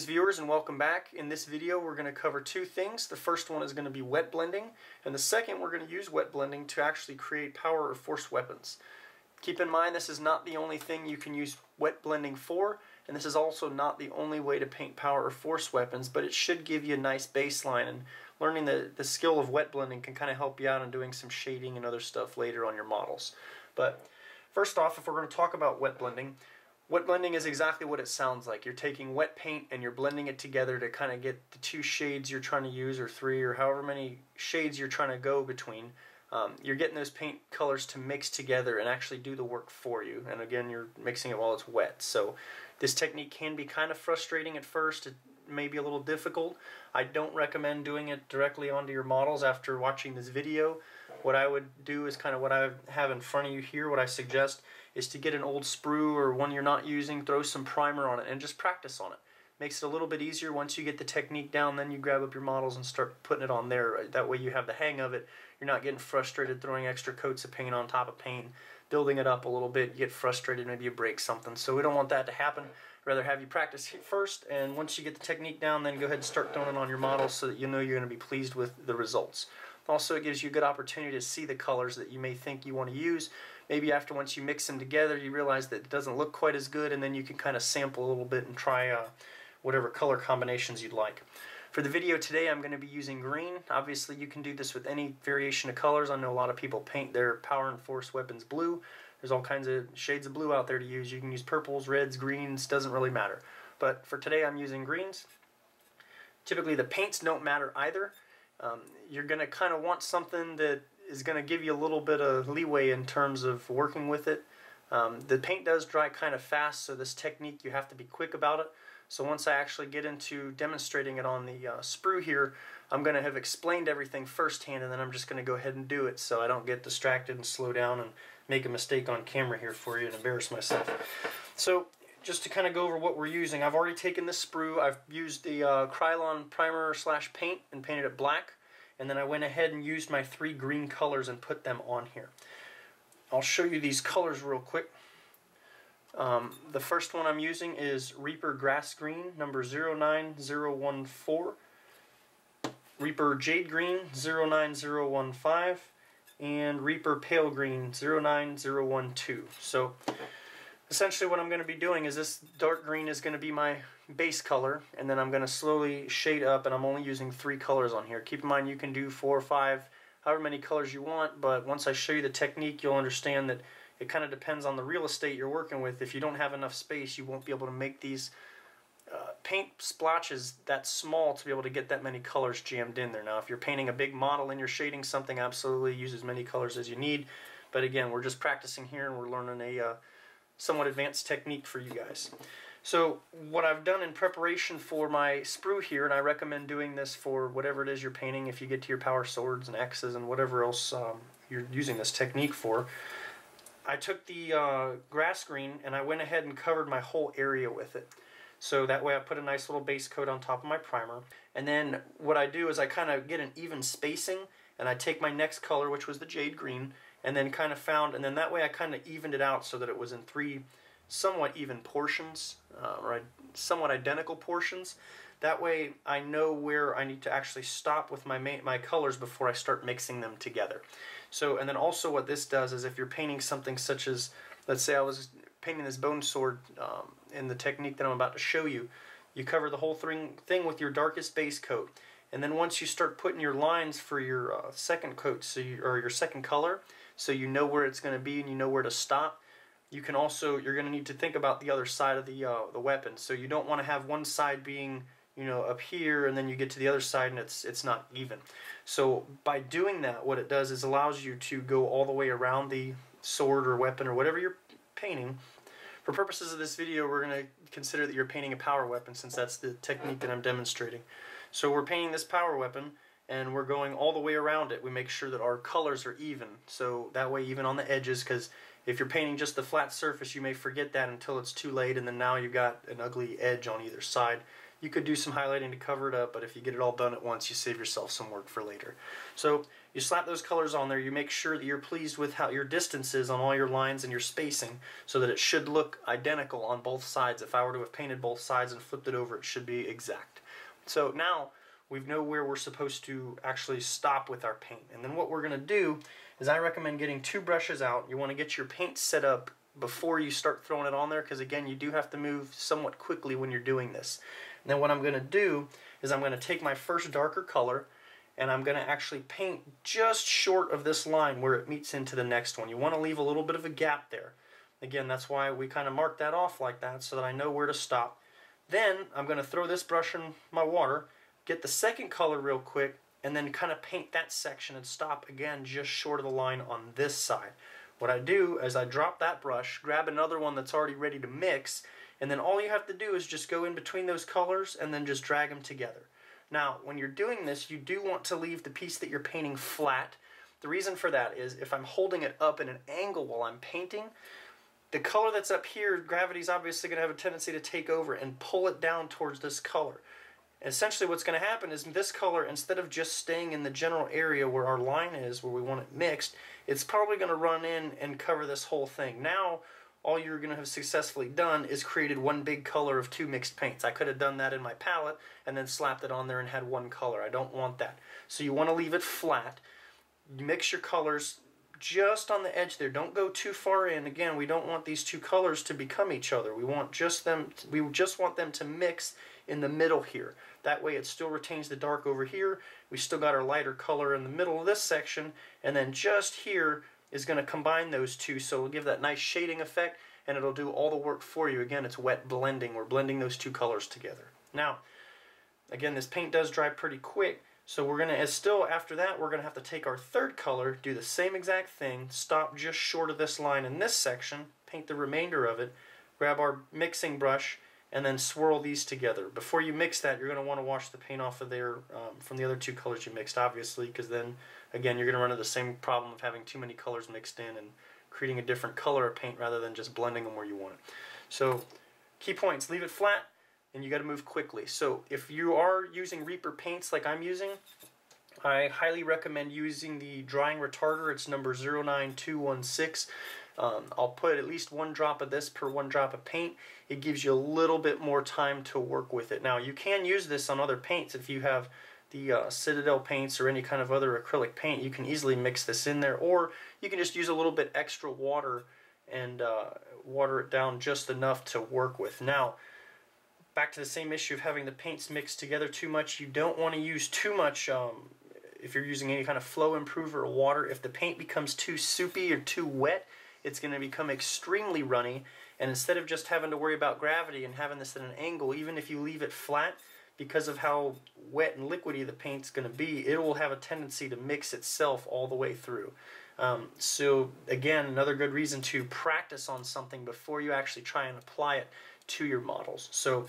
Greetings viewers and welcome back. In this video we're going to cover two things. The first one is going to be wet blending, and the second we're going to use wet blending to actually create power or force weapons. Keep in mind this is not the only thing you can use wet blending for, and this is also not the only way to paint power or force weapons, but it should give you a nice baseline, and learning the skill of wet blending can kind of help you out in doing some shading and other stuff later on your models. But first off, if we're going to talk about wet blending is exactly what it sounds like. You're taking wet paint and you're blending it together to kind of get the two shades you're trying to use, or three, or however many shades you're trying to go between. You're getting those paint colors to mix together and actually do the work for you. And again, you're mixing it while it's wet. So this technique can be kind of frustrating at first. It may be a little difficult. I don't recommend doing it directly onto your models after watching this video. What I would do is kind of what I have in front of you here. What I suggest is to get an old sprue or one you're not using, throw some primer on it, and just practice on it. Makes it a little bit easier. Once you get the technique down, then you grab up your models and start putting it on there. That way you have the hang of it. You're not getting frustrated throwing extra coats of paint on top of paint, building it up a little bit. You get frustrated, maybe you break something. So we don't want that to happen. I'd rather have you practice it first, and once you get the technique down, then go ahead and start throwing it on your models so that you know you're going to be pleased with the results. Also, it gives you a good opportunity to see the colors that you may think you want to use. Maybe after, once you mix them together, you realize that it doesn't look quite as good, and then you can kind of sample a little bit and try whatever color combinations you'd like. For the video today, I'm going to be using green. Obviously, you can do this with any variation of colors. I know a lot of people paint their power and force weapons blue. There's all kinds of shades of blue out there to use. You can use purples, reds, greens, doesn't really matter. But for today, I'm using greens. Typically, the paints don't matter either. You're going to kind of want something that is going to give you a little bit of leeway in terms of working with it. The paint does dry kind of fast, so this technique, you have to be quick about it. So once I actually get into demonstrating it on the sprue here, I'm going to have explained everything firsthand, and then I'm just going to go ahead and do it so I don't get distracted and slow down and make a mistake on camera here for you and embarrass myself. So just to kind of go over what we're using, I've already taken this sprue. I've used the Krylon primer / paint and painted it black, and then I went ahead and used my three green colors and put them on here. I'll show you these colors real quick. The first one I'm using is Reaper Grass Green, number 09014, Reaper Jade Green, 09015, and Reaper Pale Green, 09012. So essentially what I'm going to be doing is this dark green is going to be my base color, and then I'm going to slowly shade up, and I'm only using three colors on here. Keep in mind you can do 4 or 5, however many colors you want, but once I show you the technique, you'll understand that it kind of depends on the real estate you're working with. If you don't have enough space, you won't be able to make these paint splotches that small to be able to get that many colors jammed in there. Now, if you're painting a big model and you're shading something, absolutely use as many colors as you need. But again, we're just practicing here, and we're learning a somewhat advanced technique for you guys. So what I've done in preparation for my sprue here, and I recommend doing this for whatever it is you're painting, if you get to your power swords and axes and whatever else you're using this technique for, I took the grass green and I went ahead and covered my whole area with it. So that way I put a nice little base coat on top of my primer. And then what I do is I kind of get an even spacing, and I take my next color, which was the jade green, and then kind of found, and then that way I kind of evened it out so that it was in three somewhat even portions, or somewhat identical portions. That way I know where I need to actually stop with my colors before I start mixing them together. So, and then also what this does is if you're painting something such as, let's say I was painting this bone sword in the technique that I'm about to show you, you cover the whole thing with your darkest base coat. And then once you start putting your lines for your second coat, or your second color, so you know where it's going to be and you know where to stop, you can also, you're going to need to think about the other side of the weapon. So you don't want to have one side being, you know, up here, and then you get to the other side and it's not even. So by doing that, what it does is allows you to go all the way around the sword or weapon or whatever you're painting. For purposes of this video, we're going to consider that you're painting a power weapon, since that's the technique that I'm demonstrating. So we're painting this power weapon, and we're going all the way around it. We make sure that our colors are even, so that way even on the edges, because if you're painting just the flat surface, you may forget that until it's too late, and then now you've got an ugly edge on either side. You could do some highlighting to cover it up, but if you get it all done at once, you save yourself some work for later. So you slap those colors on there, you make sure that you're pleased with how your distance is on all your lines and your spacing, so that it should look identical on both sides. If I were to have painted both sides and flipped it over, it should be exact. So now we know where we're supposed to actually stop with our paint. And then what we're going to do is I recommend getting two brushes out. You want to get your paint set up before you start throwing it on there, because again, you do have to move somewhat quickly when you're doing this. And then what I'm going to do is I'm going to take my first darker color and I'm going to actually paint just short of this line where it meets into the next one. You want to leave a little bit of a gap there. Again, that's why we kind of mark that off like that, so that I know where to stop. Then I'm going to throw this brush in my water, get the second color real quick, and then kind of paint that section and stop again just short of the line on this side. What I do is I drop that brush, grab another one that's already ready to mix, and then all you have to do is just go in between those colors and then just drag them together. Now, when you're doing this, you do want to leave the piece that you're painting flat. The reason for that is if I'm holding it up at an angle while I'm painting, the color that's up here, gravity's obviously going to have a tendency to take over and pull it down towards this color. Essentially what's going to happen is this color, instead of just staying in the general area where our line is, where we want it mixed, it's probably going to run in and cover this whole thing. Now all you're going to have successfully done is created one big color of two mixed paints. I could have done that in my palette and then slapped it on there and had one color. I don't want that. So you want to leave it flat. You mix your colors just on the edge there. Don't go too far in. Again, we don't want these two colors to become each other. We want just them. We just want them to mix in the middle here. That way it still retains the dark over here. We still got our lighter color in the middle of this section, and then just here is going to combine those two, so it'll give that nice shading effect and it'll do all the work for you. Again, it's wet blending. We're blending those two colors together. Now, again, this paint does dry pretty quick. So we're going to, still after that, we're going to have to take our third color, do the same exact thing, stop just short of this line in this section, paint the remainder of it, grab our mixing brush, and then swirl these together. Before you mix that, you're going to want to wash the paint off of there from the other two colors you mixed, obviously, because then, again, you're going to run into the same problem of having too many colors mixed in and creating a different color of paint rather than just blending them where you want it. So, key points, leave it flat. And you got to move quickly. So if you are using Reaper paints like I'm using, I highly recommend using the drying retarder. It's number 09216. I'll put at least one drop of this per one drop of paint. It gives you a little bit more time to work with it. Now you can use this on other paints. If you have the Citadel paints or any kind of other acrylic paint, you can easily mix this in there, or you can just use a little bit extra water and water it down just enough to work with. Now, back to the same issue of having the paints mixed together too much. You don't want to use too much if you're using any kind of flow improver or water. If the paint becomes too soupy or too wet, it's going to become extremely runny, and instead of just having to worry about gravity and having this at an angle, even if you leave it flat, because of how wet and liquidy the paint's going to be, it will have a tendency to mix itself all the way through. So again, another good reason to practice on something before you actually try and apply it to your models. So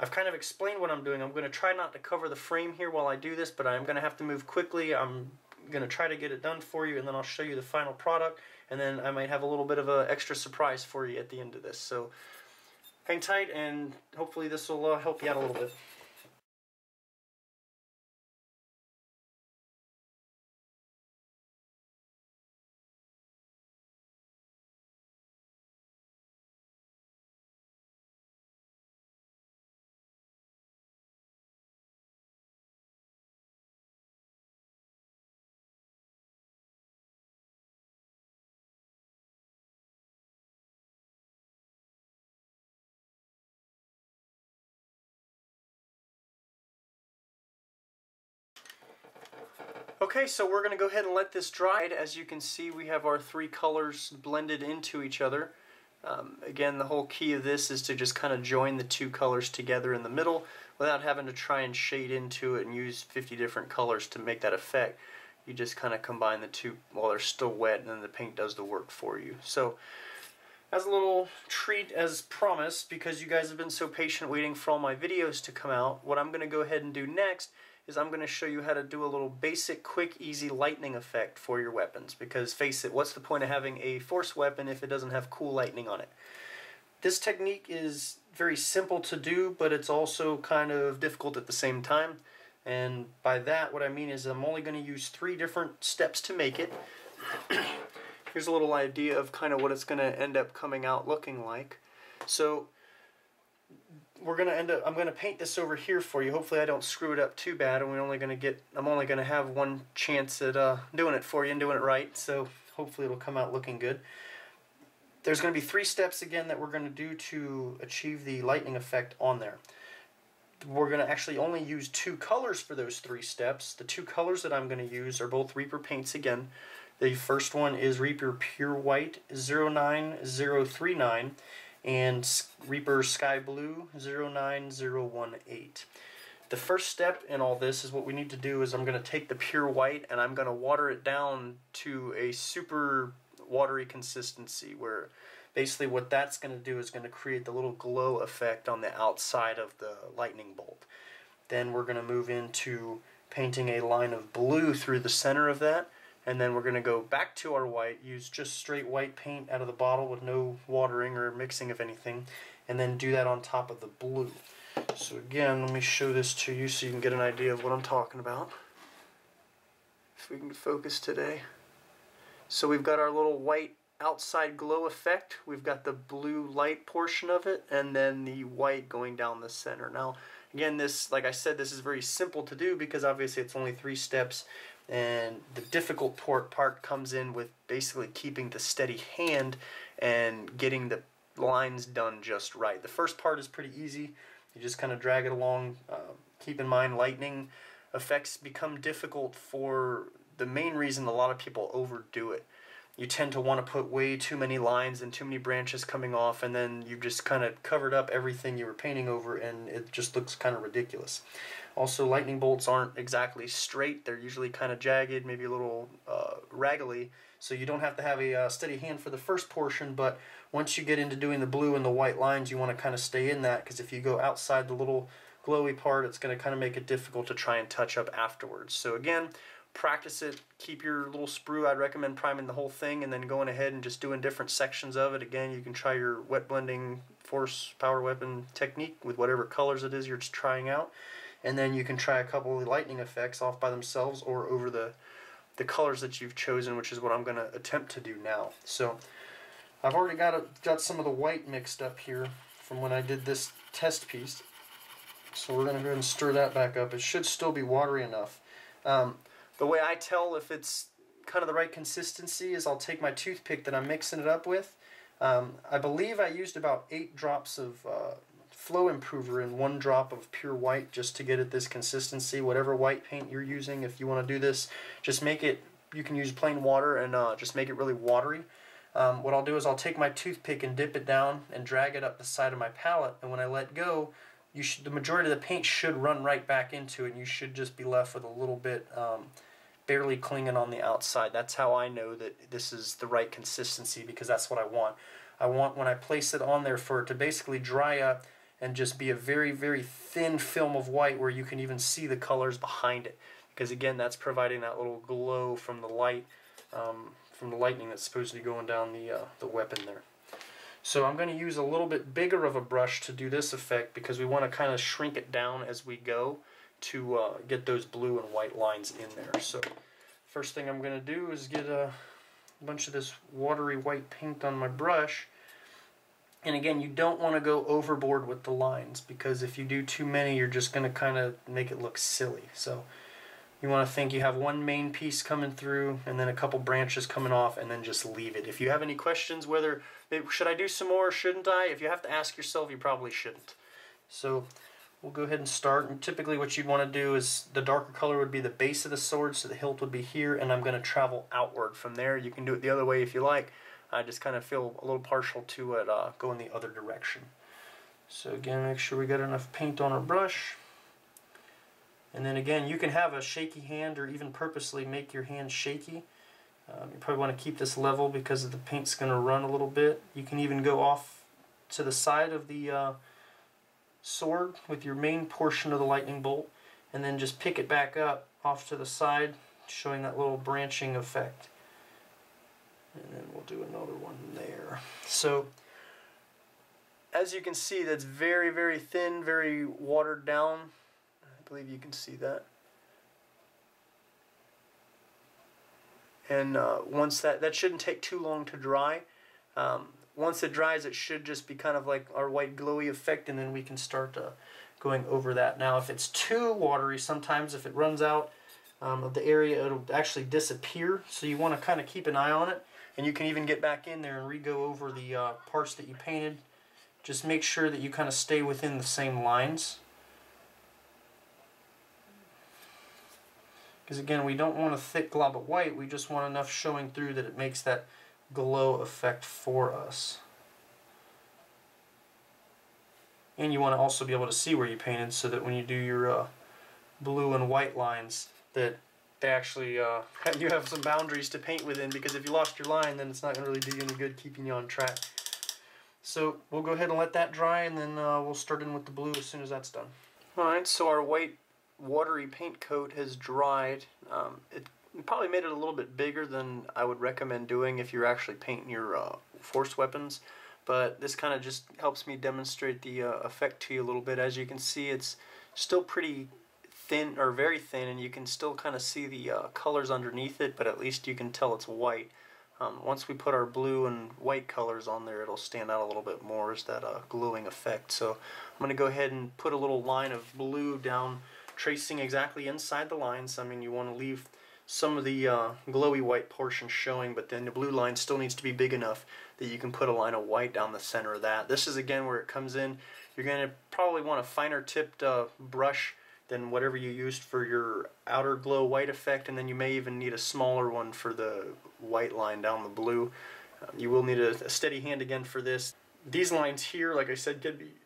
I've kind of explained what I'm doing. I'm going to try not to cover the frame here while I do this, but I'm going to have to move quickly. I'm going to try to get it done for you, and then I'll show you the final product, and then I might have a little bit of an extra surprise for you at the end of this. So hang tight, and hopefully this will help you out a little bit. Okay, so we're going to go ahead and let this dry. As you can see, we have our three colors blended into each other. Again, the whole key of this is to just kind of join the two colors together in the middle without having to try and shade into it and use 50 different colors to make that effect. You just kind of combine the two while they're still wet, and then the paint does the work for you. So, as a little treat, as promised, because you guys have been so patient waiting for all my videos to come out, what I'm going to go ahead and do next is I'm going to show you how to do a little basic, quick, easy lightning effect for your weapons. Because face it, what's the point of having a force weapon if it doesn't have cool lightning on it? This technique is very simple to do, but it's also kind of difficult at the same time. And by that, what I mean is I'm only going to use 3 different steps to make it. Here's a little idea of kind of what it's going to end up coming out looking like. So we're going to end up, I'm going to paint this over here for you. Hopefully I don't screw it up too bad, and we're only going to get, I'm only going to have one chance at doing it for you and doing it right. So hopefully it'll come out looking good. There's going to be 3 steps again that we're going to do to achieve the lightning effect on there. We're going to actually only use 2 colors for those 3 steps. The 2 colors that I'm going to use are both Reaper paints again. The first one is Reaper Pure White 09039 and Reaper Sky Blue 09018. The first step in all this is what we need to do is I'm going to take the Pure White and I'm going to water it down to a super watery consistency, where basically what that's going to do is going to create the little glow effect on the outside of the lightning bolt. Then we're going to move into painting a line of blue through the center of that, and then we're going to go back to our white, use just straight white paint out of the bottle with no watering or mixing of anything, and then do that on top of the blue. So again, let me show this to you so you can get an idea of what I'm talking about. If we can focus today. So we've got our little white outside glow effect, we've got the blue light portion of it, and then the white going down the center. Now again, this, like I said, this is very simple to do because obviously it's only 3 steps, and the difficult part comes in with basically keeping the steady hand and getting the lines done just right. The first part is pretty easy, you just kind of drag it along. Keep in mind, lightning effects become difficult for the main reason a lot of people overdo it. You tend to want to put way too many lines and too many branches coming off, and then you just kind of covered up everything you were painting over and it just looks kind of ridiculous. Also, lightning bolts aren't exactly straight, they're usually kind of jagged, maybe a little raggly, so you don't have to have a steady hand for the first portion, but once you get into doing the blue and the white lines, you want to kind of stay in that, because if you go outside the little glowy part, it's going to kind of make it difficult to try and touch up afterwards. So again, practice it, keep your little sprue. I'd recommend priming the whole thing and then going ahead and just doing different sections of it. Again, you can try your wet blending force power weapon technique with whatever colors it is you're just trying out, and then you can try a couple of lightning effects off by themselves or over the colors that you've chosen, which is what I'm going to attempt to do now. So I've already got some of the white mixed up here from when I did this test piece, so we're going to go ahead and stir that back up. It should still be watery enough. The way I tell if it's kind of the right consistency is I'll take my toothpick that I'm mixing it up with. I believe I used about 8 drops of flow improver and 1 drop of pure white just to get it this consistency. Whatever white paint you're using, if you want to do this, just make it, you can use plain water and just make it really watery. What I'll do is I'll take my toothpick and dip it down and drag it up the side of my palette, and when I let go, you should, the majority of the paint should run right back into it, and you should just be left with a little bit barely clinging on the outside. That's how I know that this is the right consistency, because that's what I want. I want, when I place it on there, for it to basically dry up and just be a very, very thin film of white where you can even see the colors behind it, because again, that's providing that little glow from the light, from the lightning that's supposed to be going down the weapon there. So I'm going to use a little bit bigger of a brush to do this effect, because we want to kind of shrink it down as we go to get those blue and white lines in there. So first thing I'm going to do is get a bunch of this watery white paint on my brush, and again, you don't want to go overboard with the lines, because if you do too many, you're just going to kind of make it look silly. So you want to think you have one main piece coming through and then a couple branches coming off, and then just leave it. If you have any questions whether should I do some more or shouldn't I, if you have to ask yourself, you probably shouldn't. So we'll go ahead and start, and typically what you'd want to do is the darker color would be the base of the sword, so the hilt would be here, and I'm going to travel outward from there. You can do it the other way if you like. I just kind of feel a little partial to it going the other direction. So again, make sure we got enough paint on our brush, and then again, you can have a shaky hand or even purposely make your hand shaky. You probably want to keep this level because the paint's going to run a little bit. You can even go off to the side of the sword with your main portion of the lightning bolt, and then just pick it back up off to the side, showing that little branching effect. And then we'll do another one there. So as you can see, that's very, very thin, very watered down. I believe you can see that. And once that shouldn't take too long to dry. Once it dries, it should just be kind of like our white glowy effect, and then we can start going over that. Now, if it's too watery, sometimes if it runs out of the area, it'll actually disappear. So you want to kind of keep an eye on it, and you can even get back in there and re-go over the parts that you painted. Just make sure that you kind of stay within the same lines. Because again, we don't want a thick glob of white, we just want enough showing through that it makes that glow effect for us. And you want to also be able to see where you painted so that when you do your blue and white lines that they actually you have some boundaries to paint within, because if you lost your line, then it's not going to really do you any good keeping you on track. So we'll go ahead and let that dry, and then we'll start in with the blue as soon as that's done. Alright, so our white watery paint coat has dried. It probably made it a little bit bigger than I would recommend doing if you're actually painting your force weapons, but this kind of just helps me demonstrate the effect to you a little bit. As you can see, it's still pretty thin, or very thin, and you can still kind of see the colors underneath it, but at least you can tell it's white. Once we put our blue and white colors on there, it'll stand out a little bit more as that glowing effect. So I'm going to go ahead and put a little line of blue down, tracing exactly inside the lines. I mean, you want to leave some of the glowy white portion showing, but then the blue line still needs to be big enough that you can put a line of white down the center of that. This is again where it comes in. You're going to probably want a finer tipped brush than whatever you used for your outer glow white effect, and then you may even need a smaller one for the white line down the blue. You will need a steady hand again for this. These lines here, like I said,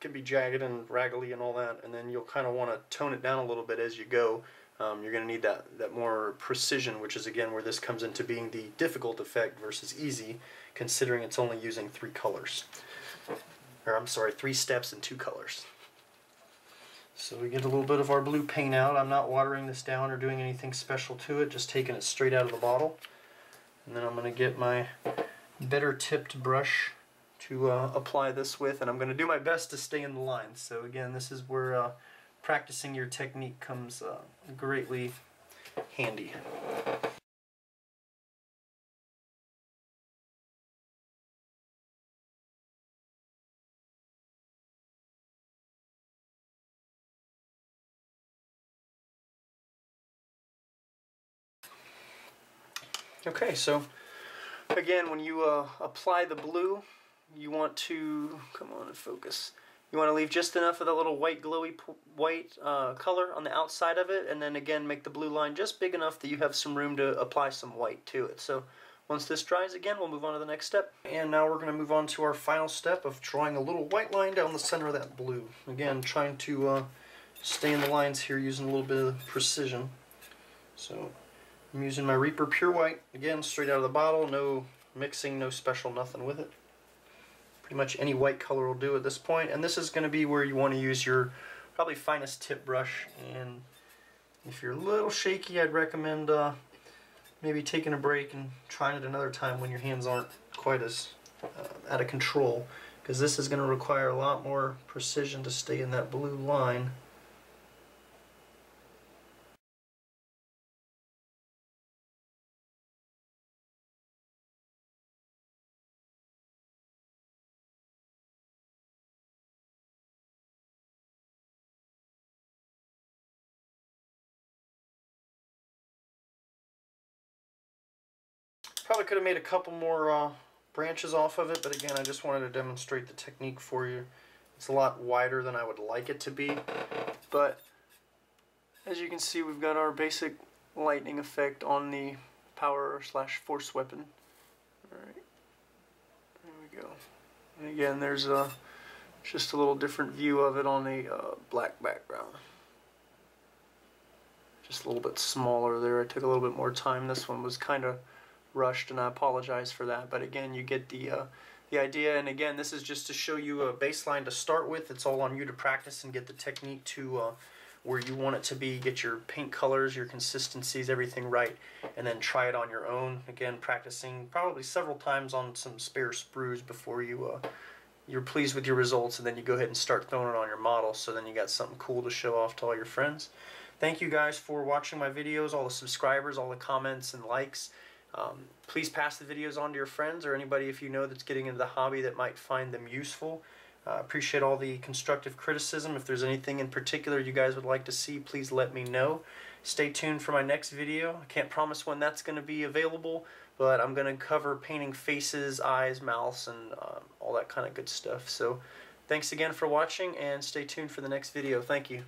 can be jagged and raggedy and all that, and then you'll kind of want to tone it down a little bit as you go. You're going to need that more precision, which is again where this comes into being the difficult effect versus easy, considering it's only using three colors. Or I'm sorry, 3 steps and 2 colors. So we get a little bit of our blue paint out. I'm not watering this down or doing anything special to it, just taking it straight out of the bottle. And then I'm going to get my better tipped brush to apply this with, and I'm going to do my best to stay in the line. So again, this is where practicing your technique comes greatly handy. Okay, so again, when you apply the blue, you want to come on and focus. You want to leave just enough of the little white glowy white color on the outside of it, and then again make the blue line just big enough that you have some room to apply some white to it. So once this dries again, we'll move on to the next step. And now we're going to move on to our final step of drawing a little white line down the center of that blue. Again, trying to stay in the lines here using a little bit of precision. So I'm using my Reaper Pure White, again straight out of the bottle, no mixing, no special nothing with it. Pretty much any white color will do at this point, and this is going to be where you want to use your probably finest tip brush. And if you're a little shaky, I'd recommend maybe taking a break and trying it another time when your hands aren't quite as out of control, because this is going to require a lot more precision to stay in that blue line. Probably could have made a couple more branches off of it, but again, I just wanted to demonstrate the technique for you. It's a lot wider than I would like it to be, but as you can see, we've got our basic lightning effect on the power/force weapon. Alright, there we go. And again, there's just a little different view of it on a black background. Just a little bit smaller there. I took a little bit more time. This one was kind of rushed, and I apologize for that, but again, you get the idea. And again, this is just to show you a baseline to start with. It's all on you to practice and get the technique to where you want it to be, get your paint colors, your consistencies, everything right, and then try it on your own. Again, practicing probably several times on some spare sprues before you you're pleased with your results, and then you go ahead and start throwing it on your model, so then you got something cool to show off to all your friends. Thank you guys for watching my videos, all the subscribers, all the comments and likes. Please pass the videos on to your friends or anybody if you know that's getting into the hobby that might find them useful. I appreciate all the constructive criticism. If there's anything in particular you guys would like to see, please let me know. Stay tuned for my next video. I can't promise when that's going to be available, but I'm going to cover painting faces, eyes, mouths, and all that kind of good stuff. So thanks again for watching, and stay tuned for the next video. Thank you.